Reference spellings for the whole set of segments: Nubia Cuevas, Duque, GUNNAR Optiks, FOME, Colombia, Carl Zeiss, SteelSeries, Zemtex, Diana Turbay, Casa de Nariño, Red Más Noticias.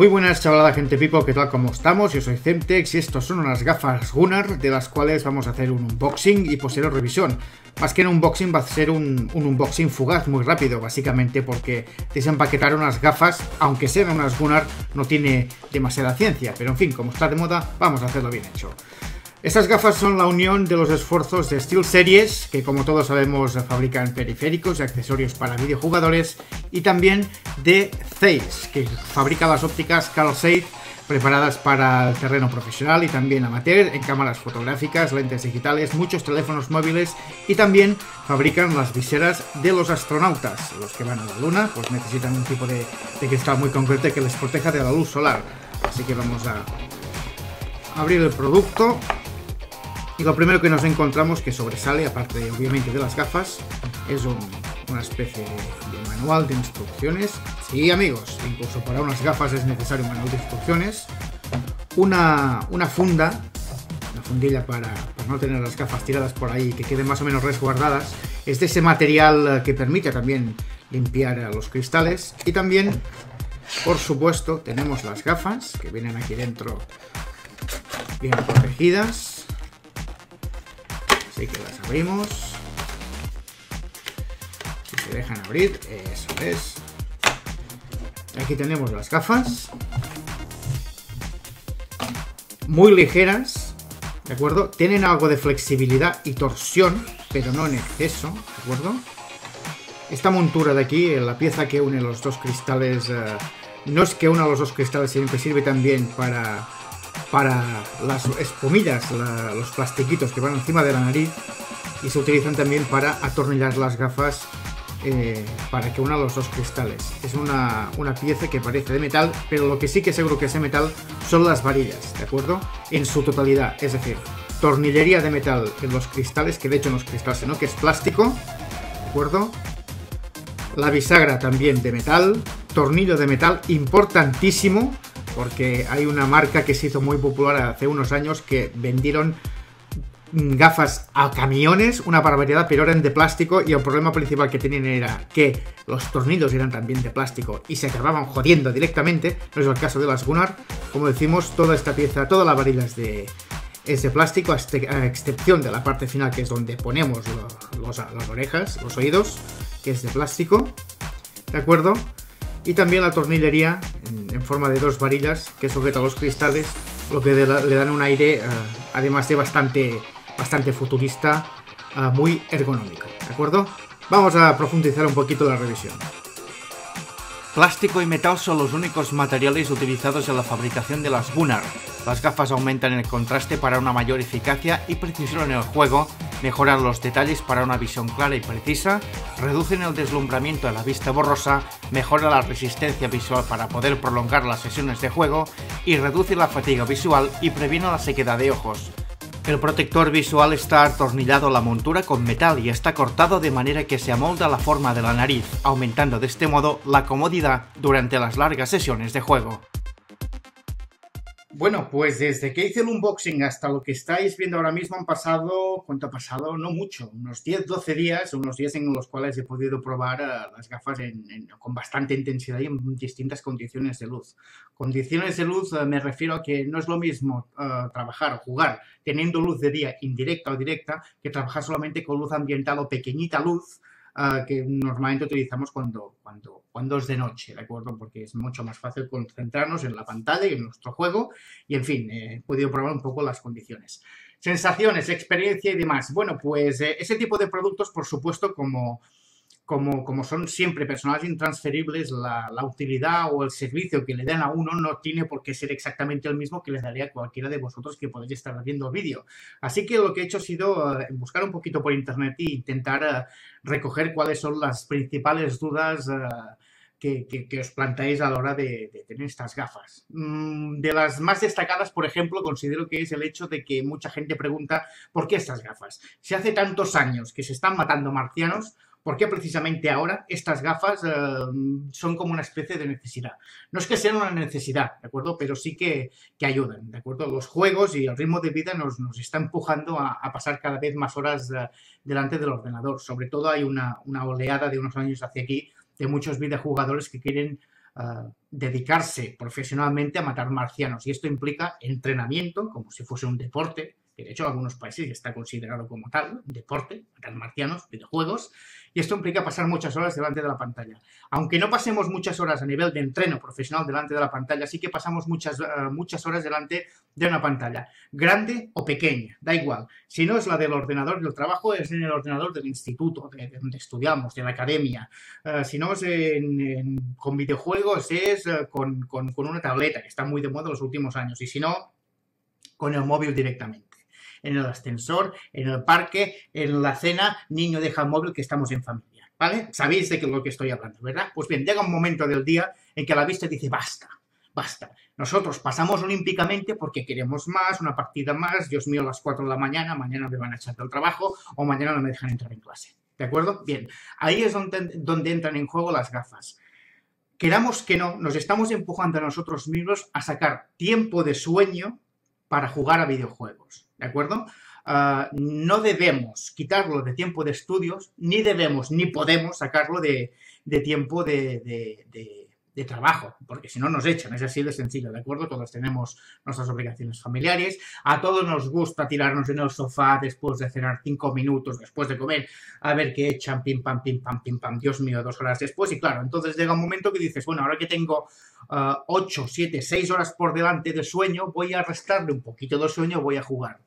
Muy buenas chavalada, gente pipo, ¿qué tal? ¿Cómo estamos? Yo soy Zemtex y estos son unas gafas Gunnar de las cuales vamos a hacer un unboxing y posterior revisión. Más que un unboxing va a ser un unboxing fugaz, muy rápido, básicamente porque desempaquetar unas gafas, aunque sean unas Gunnar, no tiene demasiada ciencia, pero en fin, como está de moda, vamos a hacerlo bien hecho. Estas gafas son la unión de los esfuerzos de SteelSeries, que como todos sabemos fabrican periféricos y accesorios para videojugadores, y también de Zeiss, que fabrica las ópticas Carl Zeiss preparadas para el terreno profesional y también amateur, en cámaras fotográficas, lentes digitales, muchos teléfonos móviles, y también fabrican las viseras de los astronautas. Los que van a la luna pues necesitan un tipo de cristal muy concreto que les proteja de la luz solar. Así que vamos a abrir el producto. Y lo primero que nos encontramos que sobresale, aparte obviamente de las gafas, es una especie de manual de instrucciones. Sí, amigos, incluso para unas gafas es necesario un manual de instrucciones. Una funda, una fundilla para no tener las gafas tiradas por ahí, que queden más o menos resguardadas. Es de ese material que permite también limpiar los cristales. Y también, por supuesto, tenemos las gafas, que vienen aquí dentro bien protegidas. Así que las abrimos. Si se dejan abrir, eso es. Aquí tenemos las gafas. Muy ligeras, ¿de acuerdo? Tienen algo de flexibilidad y torsión, pero no en exceso, ¿de acuerdo? Esta montura de aquí, la pieza que une los dos cristales, no es que una los dos cristales, sino que sirve también para las espumillas, los plastiquitos que van encima de la nariz, y se utilizan también para atornillar las gafas, para que una los dos cristales. Es una pieza que parece de metal, pero lo que sí que seguro que es de metal son las varillas, ¿de acuerdo? En su totalidad, es decir, tornillería de metal en los cristales, que de hecho no es cristal, sino que es plástico, ¿de acuerdo? La bisagra también de metal, tornillo de metal, importantísimo, porque hay una marca que se hizo muy popular hace unos años que vendieron gafas a camiones, una barbaridad, pero eran de plástico, y el problema principal que tenían era que los tornillos eran también de plástico y se acababan jodiendo directamente. No es el caso de las Gunnar. Como decimos, toda esta pieza, toda la varilla es de plástico, a excepción de la parte final, que es donde ponemos las orejas, los oídos, que es de plástico, ¿de acuerdo? Y también la tornillería en forma de dos varillas que sujeta los cristales, lo que le dan un aire, además de bastante futurista, muy ergonómico, ¿de acuerdo? Vamos a profundizar un poquito la revisión. Plástico y metal son los únicos materiales utilizados en la fabricación de las Gunnar. Las gafas aumentan el contraste para una mayor eficacia y precisión en el juego, mejoran los detalles para una visión clara y precisa, reducen el deslumbramiento a la vista borrosa, mejora la resistencia visual para poder prolongar las sesiones de juego y reduce la fatiga visual y previene la sequedad de ojos. El protector visual está atornillado a la montura con metal y está cortado de manera que se amolda la forma de la nariz, aumentando de este modo la comodidad durante las largas sesiones de juego. Bueno, pues desde que hice el unboxing hasta lo que estáis viendo ahora mismo han pasado, ¿cuánto ha pasado? No mucho, unos 10-12 días, unos días en los cuales he podido probar las gafas con bastante intensidad y en distintas condiciones de luz. Condiciones de luz me refiero a que no es lo mismo trabajar o jugar teniendo luz de día indirecta o directa que trabajar solamente con luz ambiental o pequeñita luz, que normalmente utilizamos cuando es de noche, ¿de acuerdo? Porque es mucho más fácil concentrarnos en la pantalla y en nuestro juego, y en fin, he podido probar un poco las condiciones. Sensaciones, experiencia y demás. Bueno, pues ese tipo de productos, por supuesto, como son siempre personas intransferibles, la utilidad o el servicio que le dan a uno no tiene por qué ser exactamente el mismo que les daría a cualquiera de vosotros que podéis estar viendo el vídeo. Así que lo que he hecho ha sido buscar un poquito por internet e intentar recoger cuáles son las principales dudas que os planteáis a la hora de tener estas gafas. De las más destacadas, por ejemplo, considero que es el hecho de que mucha gente pregunta ¿por qué estas gafas? Si hace tantos años que se están matando marcianos, ¿por qué precisamente ahora estas gafas son como una especie de necesidad? No es que sean una necesidad, ¿de acuerdo? Pero sí que ayudan, ¿de acuerdo? Los juegos y el ritmo de vida nos está empujando a pasar cada vez más horas delante del ordenador. Sobre todo hay una oleada de unos años hacia aquí de muchos videojugadores que quieren dedicarse profesionalmente a matar marcianos, y esto implica entrenamiento como si fuese un deporte, que de hecho en algunos países está considerado como tal, deporte, matar marcianos, videojuegos, y esto implica pasar muchas horas delante de la pantalla. Aunque no pasemos muchas horas a nivel de entreno profesional delante de la pantalla, sí que pasamos muchas horas delante de una pantalla, grande o pequeña, da igual. Si no es la del ordenador del trabajo, es en el ordenador del instituto, de donde estudiamos, de la academia. Si no es con videojuegos, es con una tableta, que está muy de moda en los últimos años, y si no, con el móvil directamente. En el ascensor, en el parque, en la cena, niño deja el móvil que estamos en familia, ¿vale? Sabéis de lo que estoy hablando, ¿verdad? Pues bien, llega un momento del día en que la vista dice basta, basta. Nosotros pasamos olímpicamente porque queremos más, una partida más, Dios mío, a las 4 de la mañana, mañana me van a echar del trabajo o mañana no me dejan entrar en clase, ¿de acuerdo? Bien, ahí es donde entran en juego las gafas. Queramos que no, nos estamos empujando a nosotros mismos a sacar tiempo de sueño para jugar a videojuegos, ¿de acuerdo? No debemos quitarlo de tiempo de estudios, ni debemos ni podemos sacarlo de tiempo de trabajo, porque si no nos echan, es así de sencillo, ¿de acuerdo? Todos tenemos nuestras obligaciones familiares, a todos nos gusta tirarnos en el sofá después de cenar 5 minutos, después de comer, a ver qué echan, pim, pam, Dios mío, 2 horas después, y claro, entonces llega un momento que dices, bueno, ahora que tengo 8, 7, 6 horas por delante de sueño, voy a restarle un poquito de sueño, voy a jugar.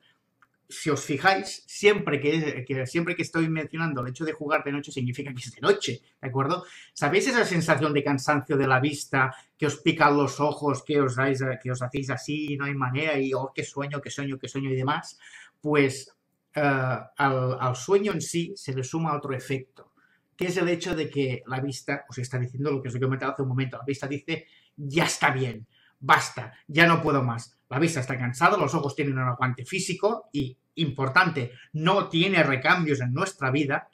Si os fijáis, siempre que estoy mencionando el hecho de jugar de noche, significa que es de noche, ¿de acuerdo? ¿Sabéis esa sensación de cansancio de la vista, que os pican los ojos, que os hacéis así, no hay manera, y oh, qué sueño, qué sueño, qué sueño y demás? Pues al sueño en sí se le suma otro efecto, que es el hecho de que la vista os está diciendo lo que os he comentado hace un momento. La vista dice, ya está bien, basta, ya no puedo más. La vista está cansada, los ojos tienen un aguante físico y, importante, no tiene recambios en nuestra vida,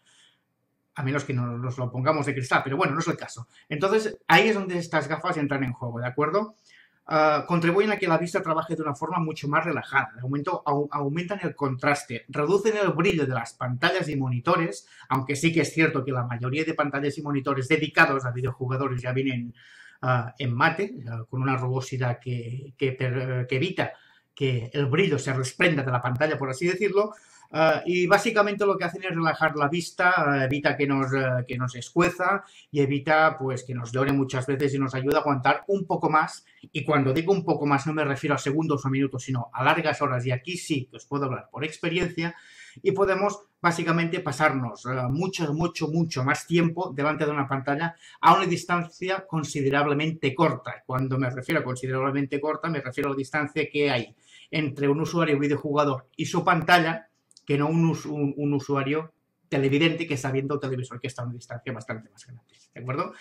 a menos que nos lo pongamos de cristal, pero bueno, no es el caso. Entonces, ahí es donde estas gafas entran en juego, ¿de acuerdo? Contribuyen a que la vista trabaje de una forma mucho más relajada. De momento, aumentan el contraste, reducen el brillo de las pantallas y monitores, aunque sí que es cierto que la mayoría de pantallas y monitores dedicados a videojugadores ya vienen en mate, con una rugosidad que evita que el brillo se desprenda de la pantalla, por así decirlo, y básicamente lo que hacen es relajar la vista, evita que nos escueza y evita pues que nos llore muchas veces, y nos ayuda a aguantar un poco más. Y cuando digo un poco más no me refiero a segundos o minutos, sino a largas horas, y aquí sí que os puedo hablar por experiencia, y podemos básicamente pasarnos mucho más tiempo delante de una pantalla a una distancia considerablemente corta. Cuando me refiero a considerablemente corta, me refiero a la distancia que hay entre un usuario videojugador y su pantalla, que no un usuario televidente que está viendo un televisor, que está a una distancia bastante más grande, ¿de acuerdo?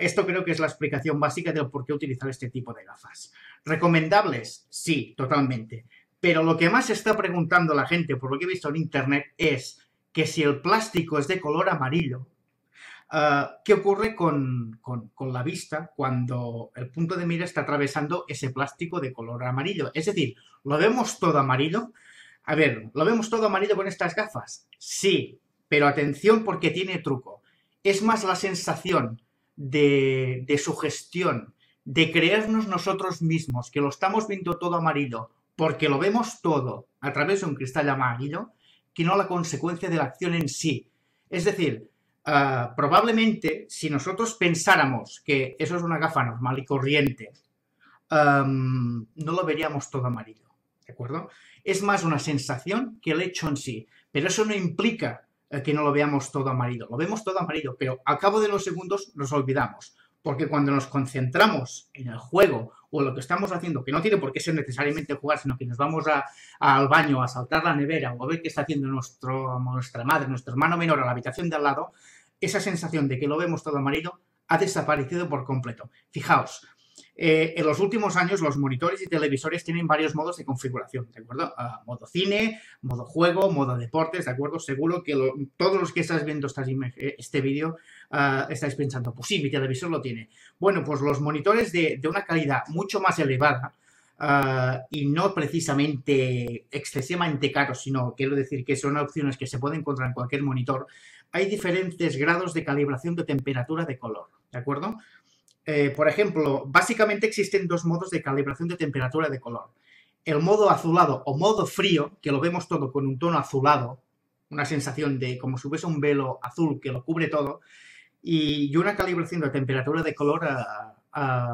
Esto creo que es la explicación básica del por qué utilizar este tipo de gafas. ¿Recomendables? Sí, totalmente. Pero lo que más se está preguntando la gente, por lo que he visto en internet, es que si el plástico es de color amarillo, ¿qué ocurre con la vista cuando el punto de mira está atravesando ese plástico de color amarillo? Es decir, ¿lo vemos todo amarillo? A ver, ¿lo vemos todo amarillo con estas gafas? Sí, pero atención porque tiene truco. Es más la sensación de sugestión, de creernos nosotros mismos que lo estamos viendo todo amarillo, porque lo vemos todo a través de un cristal amarillo, que no la consecuencia de la acción en sí. Es decir, probablemente si nosotros pensáramos que eso es una gafa normal y corriente, no lo veríamos todo amarillo, ¿de acuerdo? Es más una sensación que el hecho en sí, pero eso no implica que no lo veamos todo amarillo. Lo vemos todo amarillo, pero al cabo de los segundos nos olvidamos. Porque cuando nos concentramos en el juego o en lo que estamos haciendo, que no tiene por qué ser necesariamente jugar, sino que nos vamos al baño a saltar la nevera o a ver qué está haciendo nuestra madre, nuestro hermano menor a la habitación de al lado, esa sensación de que lo vemos todo amarillo ha desaparecido por completo. Fijaos, en los últimos años los monitores y televisores tienen varios modos de configuración, ¿de acuerdo? Modo cine, modo juego, modo deportes, ¿de acuerdo? Seguro que todos los que estáis viendo este vídeo estáis pensando, pues sí, mi televisor lo tiene. Bueno, pues los monitores de una calidad mucho más elevada y no precisamente excesivamente caros, sino quiero decir que son opciones que se pueden encontrar en cualquier monitor, hay diferentes grados de calibración de temperatura de color, ¿de acuerdo? Por ejemplo, básicamente existen dos modos de calibración de temperatura de color. El modo azulado o modo frío, que lo vemos todo con un tono azulado, una sensación de como si hubiese un velo azul que lo cubre todo, y una calibración de temperatura de color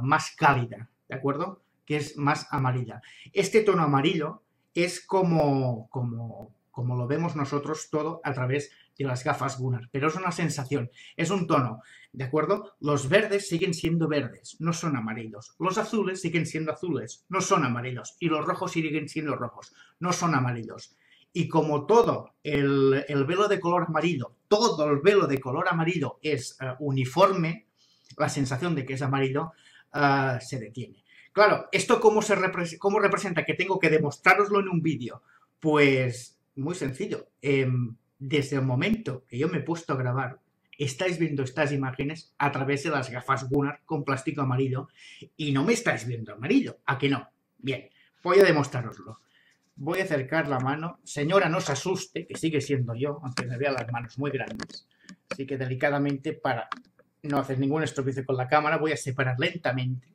más cálida, ¿de acuerdo? Que es más amarilla. Este tono amarillo es como lo vemos nosotros todo a través de las gafas Gunnar, pero es una sensación, es un tono, ¿de acuerdo? Los verdes siguen siendo verdes, no son amarillos. Los azules siguen siendo azules, no son amarillos. Y los rojos siguen siendo rojos, no son amarillos. Y como todo el velo de color amarillo, todo el velo de color amarillo es uniforme, la sensación de que es amarillo se detiene. Claro, ¿esto cómo representa que tengo que demostrároslo en un vídeo? Pues muy sencillo. Desde el momento que yo me he puesto a grabar, estáis viendo estas imágenes a través de las gafas Gunnar con plástico amarillo y no me estáis viendo amarillo. ¿A que no? Bien, voy a demostrároslo. Voy a acercar la mano. Señora, no se asuste, que sigue siendo yo, aunque me vean las manos muy grandes. Así que delicadamente, para no hacer ningún estropicio con la cámara, voy a separar lentamente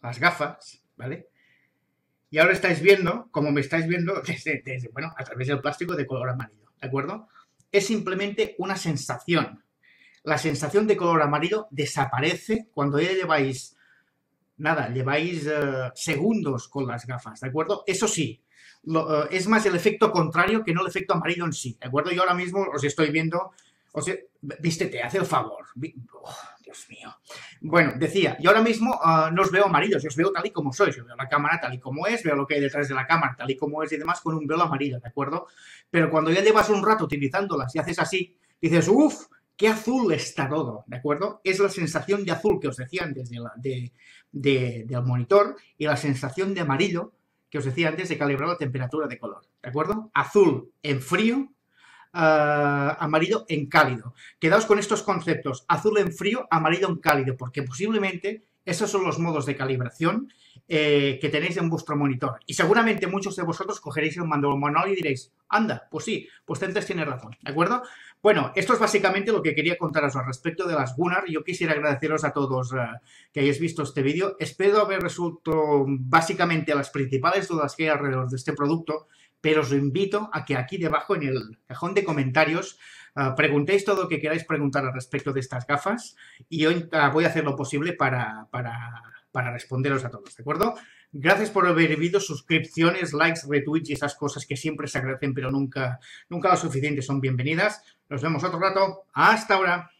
las gafas, ¿vale? Y ahora estáis viendo, como me estáis viendo, bueno, a través del plástico de color amarillo, ¿de acuerdo? Es simplemente una sensación. La sensación de color amarillo desaparece cuando ya lleváis, nada, lleváis segundos con las gafas, ¿de acuerdo? Eso sí, es más el efecto contrario que no el efecto amarillo en sí, ¿de acuerdo? Yo ahora mismo os estoy viendo, vístete, haz el favor. Oh, Dios mío. Bueno, decía, y ahora mismo no os veo amarillos, yo os veo tal y como sois, yo veo la cámara tal y como es, veo lo que hay detrás de la cámara tal y como es y demás con un velo amarillo, ¿de acuerdo? Pero cuando ya llevas un rato utilizándolas y haces así, dices, uff, qué azul está todo, ¿de acuerdo? Es la sensación de azul que os decía antes del monitor y la sensación de amarillo que os decía antes de calibrar la temperatura de color, ¿de acuerdo? Azul en frío, amarillo en cálido. Quedaos con estos conceptos, azul en frío, amarillo en cálido, porque posiblemente esos son los modos de calibración que tenéis en vuestro monitor. Y seguramente muchos de vosotros cogeréis el manual y diréis, anda, pues sí, pues Zemtex tiene razón, ¿de acuerdo? Bueno, esto es básicamente lo que quería contaros al respecto de las Gunnar. Yo quisiera agradeceros a todos que hayáis visto este vídeo. Espero haber resuelto básicamente las principales dudas que hay alrededor de este producto, pero os invito a que aquí debajo en el cajón de comentarios preguntéis todo lo que queráis preguntar al respecto de estas gafas y hoy voy a hacer lo posible para responderos a todos, ¿de acuerdo? Gracias por haber visto, suscripciones, likes, retweets y esas cosas que siempre se agradecen pero nunca lo suficiente son bienvenidas. Nos vemos otro rato. ¡Hasta ahora!